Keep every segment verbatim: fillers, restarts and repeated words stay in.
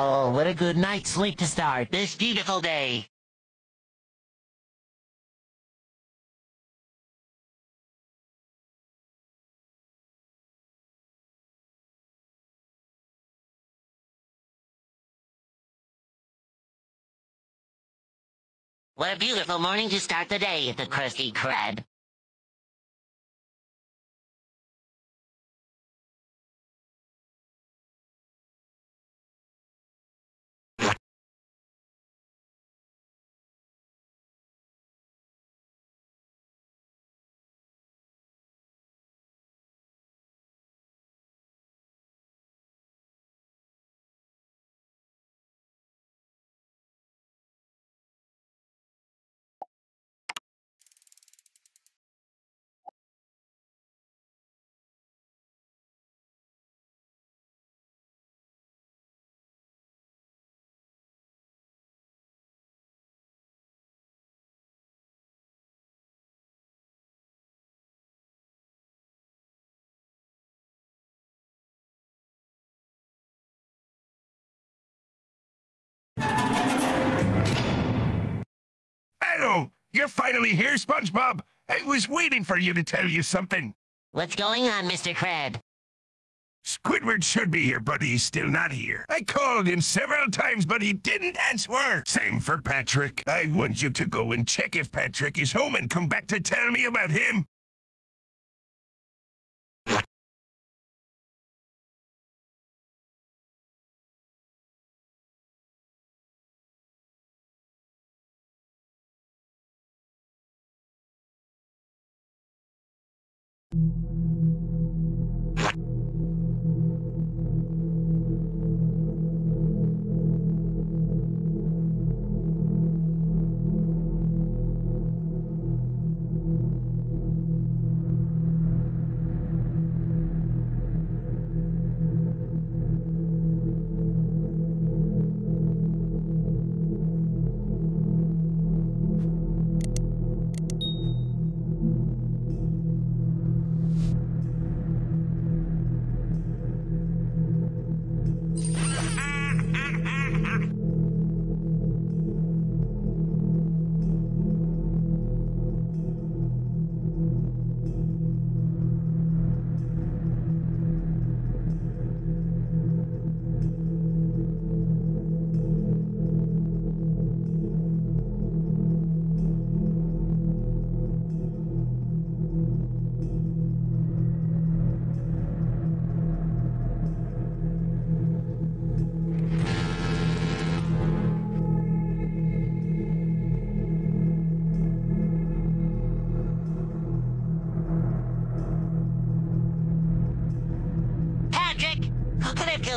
Oh, what a good night's sleep to start this beautiful day. What a beautiful morning to start the day at the Krusty Krab. Hello! You're finally here, SpongeBob! I was waiting for you to tell you something! What's going on, Mister Crab? Squidward should be here, but he's still not here. I called him several times, but he didn't answer! Same for Patrick. I want you to go and check if Patrick is home and come back to tell me about him!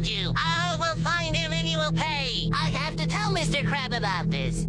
You. I will find him and you will pay. I have to tell Mister Crab about this.